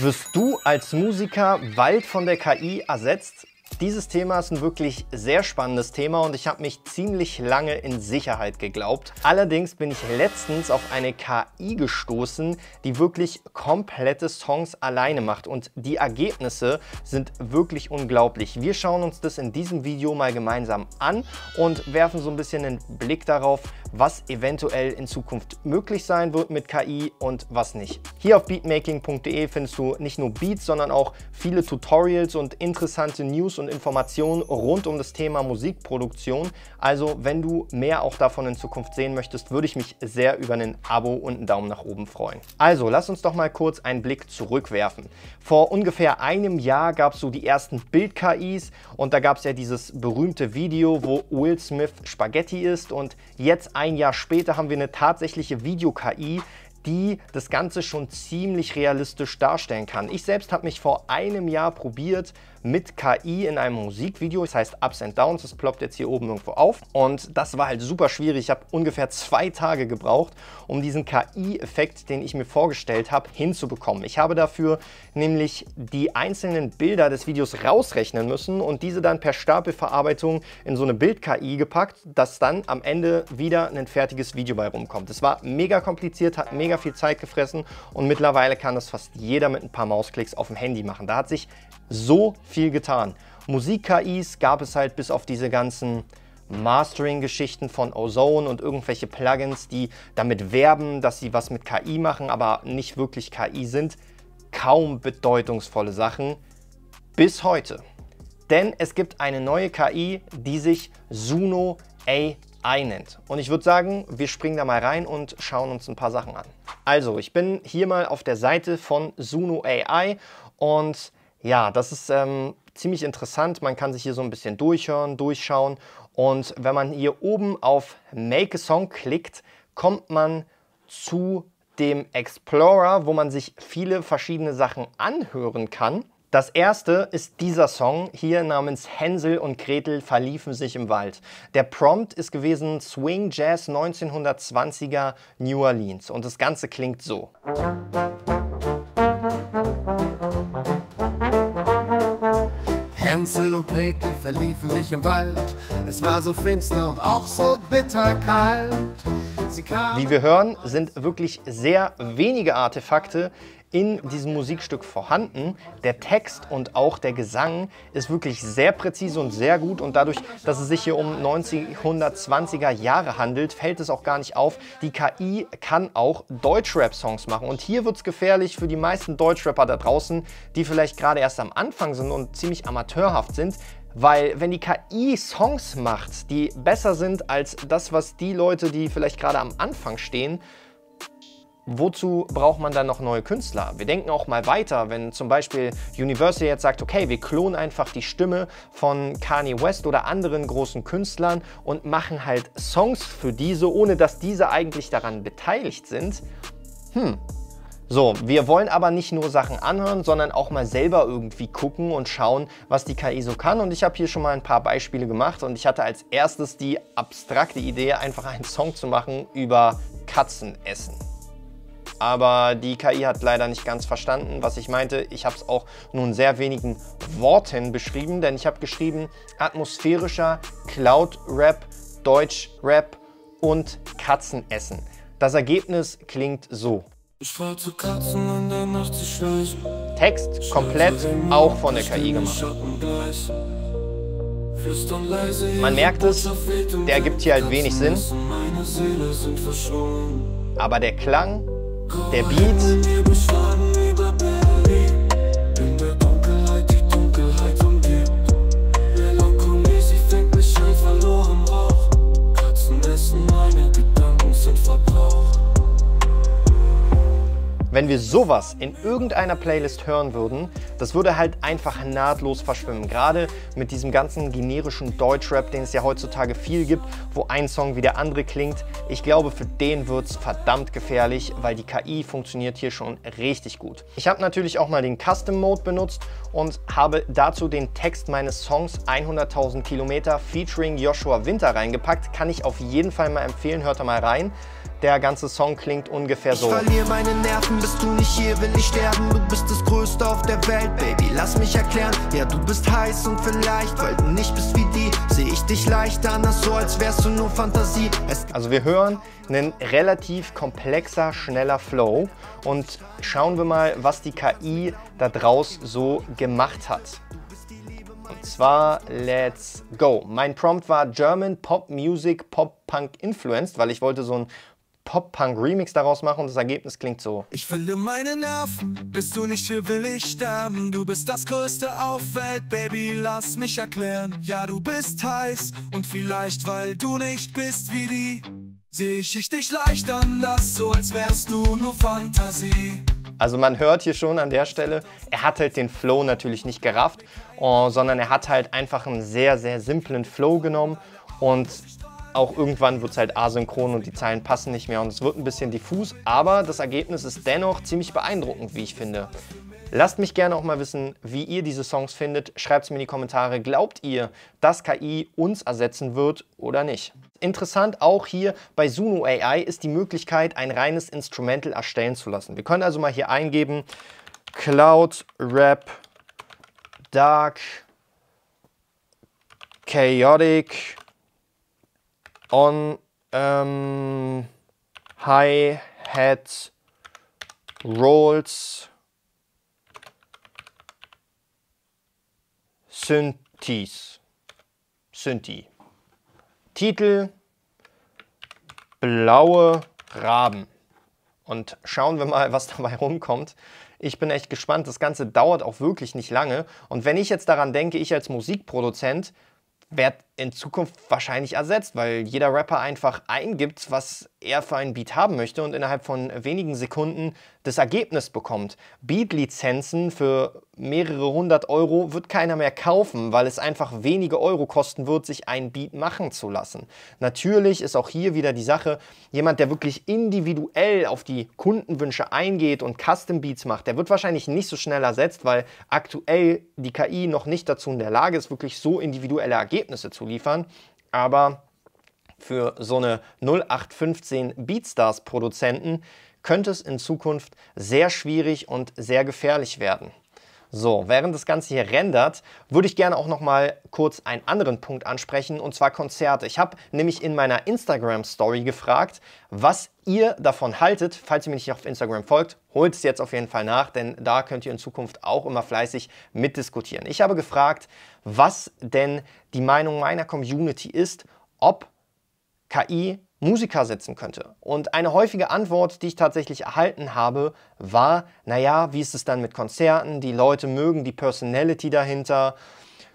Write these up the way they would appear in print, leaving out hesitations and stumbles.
Wirst du als Musiker bald von der KI ersetzt? Dieses Thema ist ein wirklich sehr spannendes Thema und ich habe mich ziemlich lange in Sicherheit geglaubt. Allerdings bin ich letztens auf eine KI gestoßen, die wirklich komplette Songs alleine macht und die Ergebnisse sind wirklich unglaublich. Wir schauen uns das in diesem Video mal gemeinsam an und werfen so ein bisschen einen Blick darauf, was eventuell in Zukunft möglich sein wird mit KI und was nicht. Hier auf beatmaking.de findest du nicht nur Beats, sondern auch viele Tutorials und interessante News und Informationen rund um das Thema Musikproduktion. Also wenn du mehr auch davon in Zukunft sehen möchtest, würde ich mich sehr über ein Abo und einen Daumen nach oben freuen. Also lass uns doch mal kurz einen Blick zurückwerfen. Vor ungefähr einem Jahr gab es so die ersten Bild-KIs und da gab es ja dieses berühmte Video, wo Will Smith Spaghetti isst, und jetzt ein Jahr später haben wir eine tatsächliche Video-KI, die das Ganze schon ziemlich realistisch darstellen kann. Ich selbst habe mich vor einem Jahr probiert mit KI in einem Musikvideo, das heißt Ups and Downs, das ploppt jetzt hier oben irgendwo auf, und das war halt super schwierig. Ich habe ungefähr 2 Tage gebraucht, um diesen KI-Effekt, den ich mir vorgestellt habe, hinzubekommen. Ich habe dafür nämlich die einzelnen Bilder des Videos rausrechnen müssen und diese dann per Stapelverarbeitung in so eine Bild-KI gepackt, dass dann am Ende wieder ein fertiges Video bei rumkommt. Das war mega kompliziert, hat mega viel Zeit gefressen und mittlerweile kann das fast jeder mit ein paar Mausklicks auf dem Handy machen. Da hat sich so viel getan. Musik-KIs gab es halt bis auf diese ganzen Mastering-Geschichten von Ozone und irgendwelche Plugins, die damit werben, dass sie was mit KI machen, aber nicht wirklich KI sind. Kaum bedeutungsvolle Sachen bis heute. Denn es gibt eine neue KI, die sich Suno AI nennt. Und ich würde sagen, wir springen da mal rein und schauen uns ein paar Sachen an. Also, ich bin hier mal auf der Seite von Suno AI und ja, das ist ziemlich interessant. Man kann sich hier so ein bisschen durchschauen. Und wenn man hier oben auf Make a Song klickt, kommt man zu dem Explorer, wo man sich viele verschiedene Sachen anhören kann. Das erste ist dieser Song hier namens Hänsel und Gretel verliefen sich im Wald. Der Prompt ist gewesen Swing Jazz 1920er New Orleans und das Ganze klingt so. Hänsel und Gretel verliefen sich im Wald, es war so finster und auch so bitterkalt. Wie wir hören, sind wirklich sehr wenige Artefakte in diesem Musikstück vorhanden. Der Text und auch der Gesang ist wirklich sehr präzise und sehr gut, und dadurch, dass es sich hier um 1920er Jahre handelt, fällt es auch gar nicht auf. Die KI kann auch Deutschrap-Songs machen, und hier wird es gefährlich für die meisten Deutschrapper da draußen, die vielleicht gerade erst am Anfang sind und ziemlich amateurhaft sind. Weil wenn die KI Songs macht, die besser sind als das, was die Leute, die vielleicht gerade am Anfang stehen, wozu braucht man dann noch neue Künstler? Wir denken auch mal weiter, wenn zum Beispiel Universal jetzt sagt, okay, wir klonen einfach die Stimme von Kanye West oder anderen großen Künstlern und machen halt Songs für diese, ohne dass diese eigentlich daran beteiligt sind. So, wir wollen aber nicht nur Sachen anhören, sondern auch mal selber irgendwie gucken und schauen, was die KI so kann. Und ich habe hier schon mal ein paar Beispiele gemacht und ich hatte als erstes die abstrakte Idee, einfach einen Song zu machen über Katzenessen. Aber die KI hat leider nicht ganz verstanden, was ich meinte. Ich habe es auch nur in sehr wenigen Worten beschrieben, denn ich habe geschrieben, atmosphärischer Cloud-Rap, Deutsch-Rap und Katzenessen. Das Ergebnis klingt so. Ich fahr zu Katzen in der Nacht, sie schleichen. Text komplett auch von der KI gemacht. Man merkt es, der ergibt hier halt wenig Sinn. Aber der Klang, der Beat, wenn wir sowas in irgendeiner Playlist hören würden, das würde halt einfach nahtlos verschwimmen. Gerade mit diesem ganzen generischen Deutschrap, den es ja heutzutage viel gibt, wo ein Song wie der andere klingt. Ich glaube, für den wird es verdammt gefährlich, weil die KI funktioniert hier schon richtig gut. Ich habe natürlich auch mal den Custom Mode benutzt und habe dazu den Text meines Songs 100.000 Kilometer featuring Joshua Winter reingepackt. Kann ich auf jeden Fall mal empfehlen, hört da mal rein. Der ganze Song klingt ungefähr so. Ich verliere meine Nerven, bist du nicht hier, will ich sterben. Du bist das Größte auf der Welt, Baby, lass mich erklären. Ja, du bist heiß und vielleicht, weil du nicht bist wie die, sehe ich dich leicht anders, so als wärst du nur Fantasie. Also wir hören einen relativ komplexer, schneller Flow und schauen wir mal, was die KI da draus so gemacht hat. Und zwar, let's go. Mein Prompt war German Pop Music Pop Punk Influenced, weil ich wollte so ein Pop-Punk-Remix daraus machen und das Ergebnis klingt so. Ich verliere meine Nerven, bist du nicht hier, will ich sterben. Du bist das Größte auf Welt, Baby, lass mich erklären. Ja, du bist heiß und vielleicht, weil du nicht bist wie die, sehe ich dich leicht anders, so als wärst du nur Fantasie. Also man hört hier schon an der Stelle, er hat halt den Flow natürlich nicht gerafft, sondern er hat halt einfach einen sehr, sehr simplen Flow genommen und auch irgendwann wird es halt asynchron und die Zeilen passen nicht mehr und es wird ein bisschen diffus, aber das Ergebnis ist dennoch ziemlich beeindruckend, wie ich finde. Lasst mich gerne auch mal wissen, wie ihr diese Songs findet. Schreibt es mir in die Kommentare. Glaubt ihr, dass KI uns ersetzen wird oder nicht? Interessant auch hier bei Suno AI ist die Möglichkeit, ein reines Instrumental erstellen zu lassen. Wir können also mal hier eingeben, Cloud Rap Dark Chaotic on Hi-Hat Rolls Synthi. Titel Blaue Raben. Und schauen wir mal, was dabei rumkommt. Ich bin echt gespannt. Das Ganze dauert auch wirklich nicht lange. Und wenn ich jetzt daran denke, ich als Musikproduzent werde in Zukunft wahrscheinlich ersetzt, weil jeder Rapper einfach eingibt, was er für einen Beat haben möchte und innerhalb von wenigen Sekunden das Ergebnis bekommt. Beat-Lizenzen für mehrere hundert Euro wird keiner mehr kaufen, weil es einfach wenige Euro kosten wird, sich einen Beat machen zu lassen. Natürlich ist auch hier wieder die Sache, jemand, der wirklich individuell auf die Kundenwünsche eingeht und Custom-Beats macht, der wird wahrscheinlich nicht so schnell ersetzt, weil aktuell die KI noch nicht dazu in der Lage ist, wirklich so individuelle Ergebnisse zu liefern, aber für so eine 0815 Beatstars-Produzenten könnte es in Zukunft sehr schwierig und sehr gefährlich werden. So, während das Ganze hier rendert, würde ich gerne auch noch mal kurz einen anderen Punkt ansprechen, und zwar Konzerte. Ich habe nämlich in meiner Instagram-Story gefragt, was ihr davon haltet. Falls ihr mir nicht auf Instagram folgt, holt es jetzt auf jeden Fall nach, denn da könnt ihr in Zukunft auch immer fleißig mitdiskutieren. Ich habe gefragt, was denn die Meinung meiner Community ist, ob KI Musiker setzen könnte. Und eine häufige Antwort, die ich tatsächlich erhalten habe, war, naja, wie ist es dann mit Konzerten? Die Leute mögen die Personality dahinter.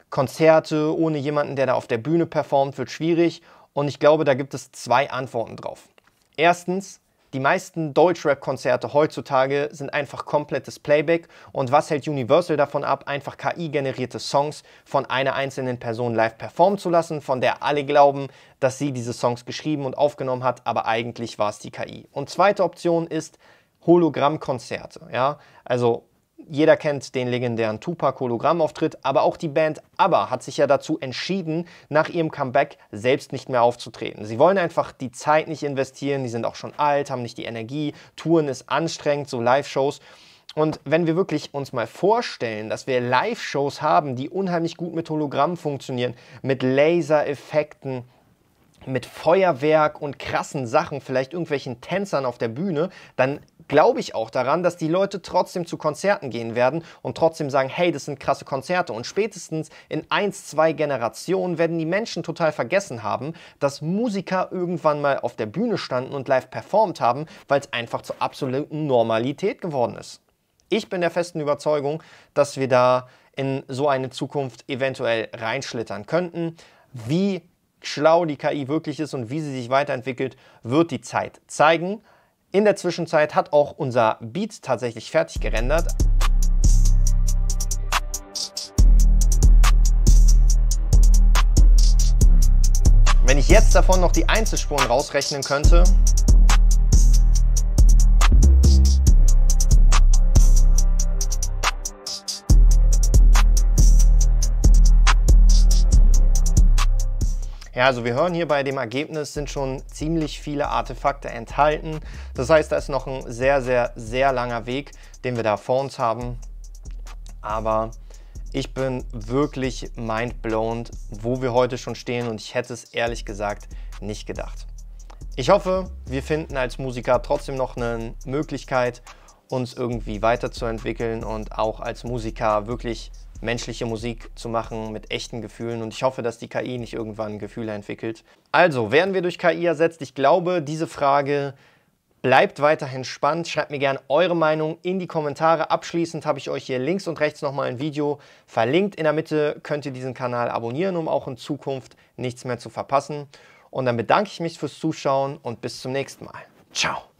Konzerte ohne jemanden, der da auf der Bühne performt, wird schwierig. Und ich glaube, da gibt es zwei Antworten drauf. Erstens, die meisten Deutschrap-Konzerte heutzutage sind einfach komplettes Playback, und was hält Universal davon ab, einfach KI-generierte Songs von einer einzelnen Person live performen zu lassen, von der alle glauben, dass sie diese Songs geschrieben und aufgenommen hat, aber eigentlich war es die KI. Und zweite Option ist Hologrammkonzerte. Ja? Also jeder kennt den legendären Tupac-Hologrammauftritt, aber auch die Band ABBA hat sich ja dazu entschieden, nach ihrem Comeback selbst nicht mehr aufzutreten. Sie wollen einfach die Zeit nicht investieren, die sind auch schon alt, haben nicht die Energie, Touren ist anstrengend, so Live-Shows. Und wenn wir wirklich uns mal vorstellen, dass wir Live-Shows haben, die unheimlich gut mit Hologrammen funktionieren, mit Lasereffekten, mit Feuerwerk und krassen Sachen, vielleicht irgendwelchen Tänzern auf der Bühne, dann glaube ich auch daran, dass die Leute trotzdem zu Konzerten gehen werden und trotzdem sagen, hey, das sind krasse Konzerte. Und spätestens in 1, 2 Generationen werden die Menschen total vergessen haben, dass Musiker irgendwann mal auf der Bühne standen und live performt haben, weil es einfach zur absoluten Normalität geworden ist. Ich bin der festen Überzeugung, dass wir da in so eine Zukunft eventuell reinschlittern könnten. Wie schlau die KI wirklich ist und wie sie sich weiterentwickelt, wird die Zeit zeigen. In der Zwischenzeit hat auch unser Beat tatsächlich fertig gerendert. Wenn ich jetzt davon noch die Einzelspuren rausrechnen könnte, Ja, also wir hören hier bei dem Ergebnis sind schon ziemlich viele Artefakte enthalten. Das heißt, da ist noch ein sehr, sehr, sehr langer Weg, den wir da vor uns haben. Aber ich bin wirklich mindblown, wo wir heute schon stehen, und ich hätte es ehrlich gesagt nicht gedacht. Ich hoffe, wir finden als Musiker trotzdem noch eine Möglichkeit, uns irgendwie weiterzuentwickeln und auch als Musiker wirklich menschliche Musik zu machen mit echten Gefühlen, und ich hoffe, dass die KI nicht irgendwann Gefühle entwickelt. Also, werden wir durch KI ersetzt? Ich glaube, diese Frage bleibt weiterhin spannend. Schreibt mir gerne eure Meinung in die Kommentare. Abschließend habe ich euch hier links und rechts nochmal ein Video verlinkt. In der Mitte könnt ihr diesen Kanal abonnieren, um auch in Zukunft nichts mehr zu verpassen. Und dann bedanke ich mich fürs Zuschauen und bis zum nächsten Mal. Ciao!